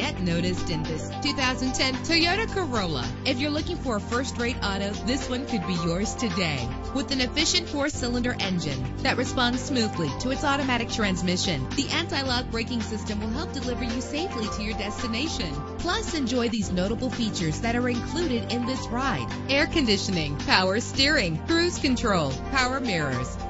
get noticed in this 2010 Toyota Corolla. If you're looking for a first-rate auto, this one could be yours today. With an efficient 4-cylinder engine that responds smoothly to its automatic transmission, the anti-lock braking system will help deliver you safely to your destination. Plus, enjoy these notable features that are included in this ride: air conditioning, power steering, cruise control, power mirrors,